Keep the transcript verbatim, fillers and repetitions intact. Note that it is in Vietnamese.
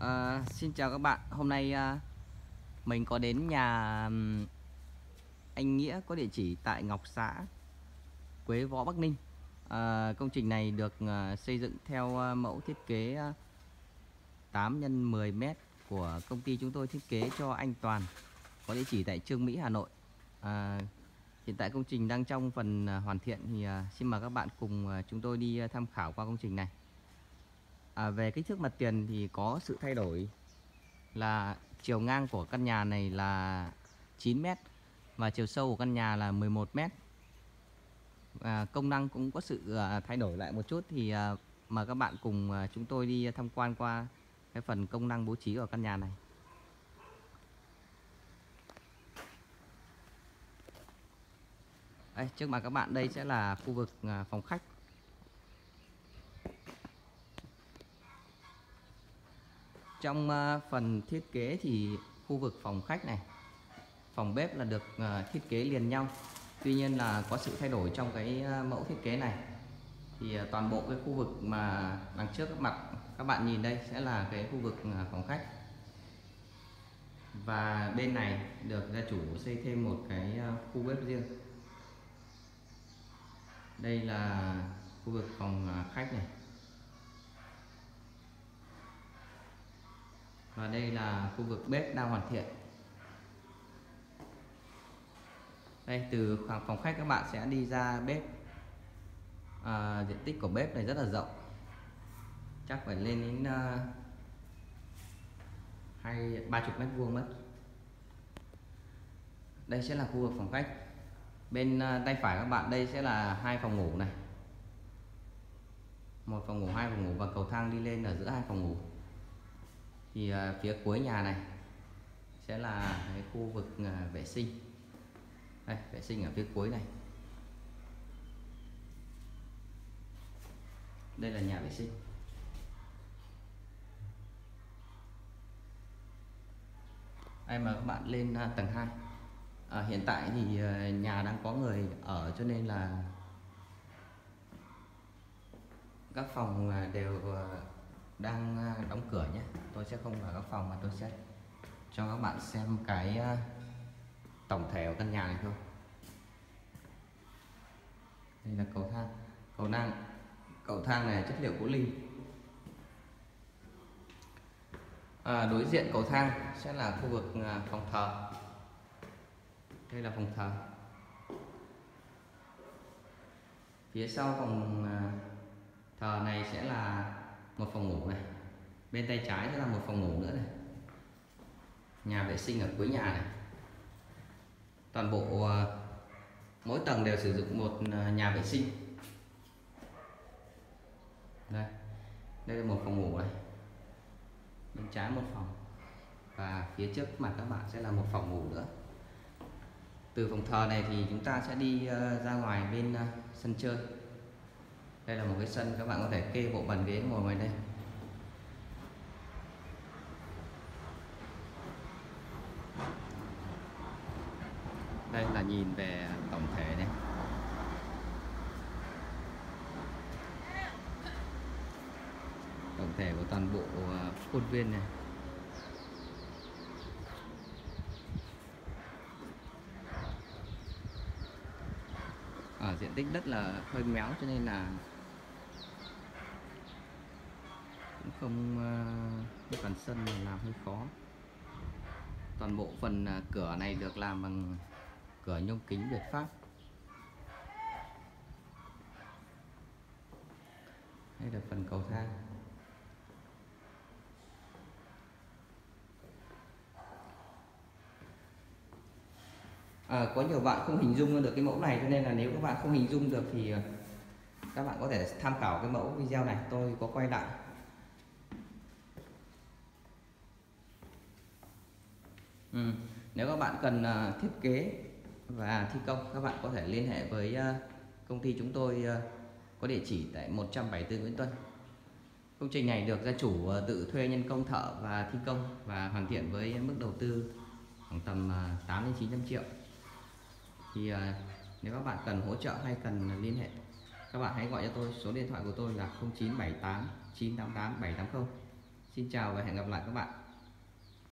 À, xin chào các bạn. Hôm nay à, mình có đến nhà um, anh Nghĩa có địa chỉ tại Ngọc Xã, Quế Võ, Bắc Ninh. à, Công trình này được à, xây dựng theo à, mẫu thiết kế à, tám nhân mười mét của công ty chúng tôi thiết kế cho anh Toàn, có địa chỉ tại Chương Mỹ, Hà Nội. à, Hiện tại công trình đang trong phần à, hoàn thiện. Thì à, xin mời các bạn cùng à, chúng tôi đi à, tham khảo qua công trình này. À, về kích thước mặt tiền thì có sự thay đổi là chiều ngang của căn nhà này là chín mét và chiều sâu của căn nhà là mười một mét. À, công năng cũng có sự à, thay đổi lại một chút, thì à, mời các bạn cùng à, chúng tôi đi tham quan qua cái phần công năng bố trí ở căn nhà này. Đây, trước mặt các bạn đây sẽ là khu vực à, phòng khách. Trong phần thiết kế thì khu vực phòng khách này, phòng bếp là được thiết kế liền nhau. Tuy nhiên là có sự thay đổi trong cái mẫu thiết kế này. Thì toàn bộ cái khu vực mà đằng trước các mặt các bạn nhìn đây sẽ là cái khu vực phòng khách. Và bên này được gia chủ xây thêm một cái khu bếp riêng. Đây là khu vực phòng khách này. Và đây là khu vực bếp đang hoàn thiện. Đây, từ khoảng phòng khách các bạn sẽ đi ra bếp. à, Diện tích của bếp này rất là rộng, chắc phải lên đến uh, hai ba chục mét vuông mất. Đây sẽ là khu vực phòng khách. Bên uh, tay phải các bạn đây sẽ là hai phòng ngủ này, một phòng ngủ, hai phòng ngủ, và cầu thang đi lên ở giữa hai phòng ngủ. Thì phía cuối nhà này sẽ là cái khu vực vệ sinh. Đây, vệ sinh ở phía cuối này. Đây là nhà vệ sinh. Đây, mà các bạn lên tầng hai. à, Hiện tại thì nhà đang có người ở, cho nên là các phòng đều đang đóng cửa nhé. Tôi sẽ không vào các phòng mà tôi sẽ cho các bạn xem cái tổng thể của căn nhà này thôi. Đây là cầu thang. Cầu thang cầu thang này chất liệu gỗ lim. À, đối diện cầu thang sẽ là khu vực phòng thờ. Đây là phòng thờ. Phía sau phòng thờ này sẽ là một phòng ngủ này. Bên tay trái sẽ là một phòng ngủ nữa này. Nhà vệ sinh ở cuối nhà này. Toàn bộ mỗi tầng đều sử dụng một nhà vệ sinh. Đây, đây là một phòng ngủ này. Bên trái một phòng. Và phía trước mặt các bạn sẽ là một phòng ngủ nữa. Từ phòng thờ này thì chúng ta sẽ đi ra ngoài bên sân chơi. Đây là một cái sân, các bạn có thể kê bộ bàn ghế ngồi ngoài đây. Đây là nhìn về tổng thể này. Tổng thể của toàn bộ khuôn viên này. Ở diện tích đất là hơi méo, cho nên là không cái phần sân này làm hơi khó. Toàn bộ phần cửa này được làm bằng cửa nhôm kính Việt Pháp. Đây là phần cầu thang. À, có nhiều bạn không hình dung được cái mẫu này, cho nên là nếu các bạn không hình dung được thì các bạn có thể tham khảo cái mẫu video này tôi có quay lại. Ừ. Nếu các bạn cần uh, thiết kế và thi công, các bạn có thể liên hệ với uh, công ty chúng tôi uh, có địa chỉ tại một trăm bảy mươi tư Nguyễn Tuân. Công trình này được gia chủ uh, tự thuê nhân công thợ và thi công, và hoàn thiện với mức đầu tư khoảng tầm uh, tám đến chín trăm triệu. Thì uh, nếu các bạn cần hỗ trợ hay cần liên hệ, các bạn hãy gọi cho tôi. Số điện thoại của tôi là không chín bảy tám chín tám tám bảy tám không. Xin chào và hẹn gặp lại các bạn.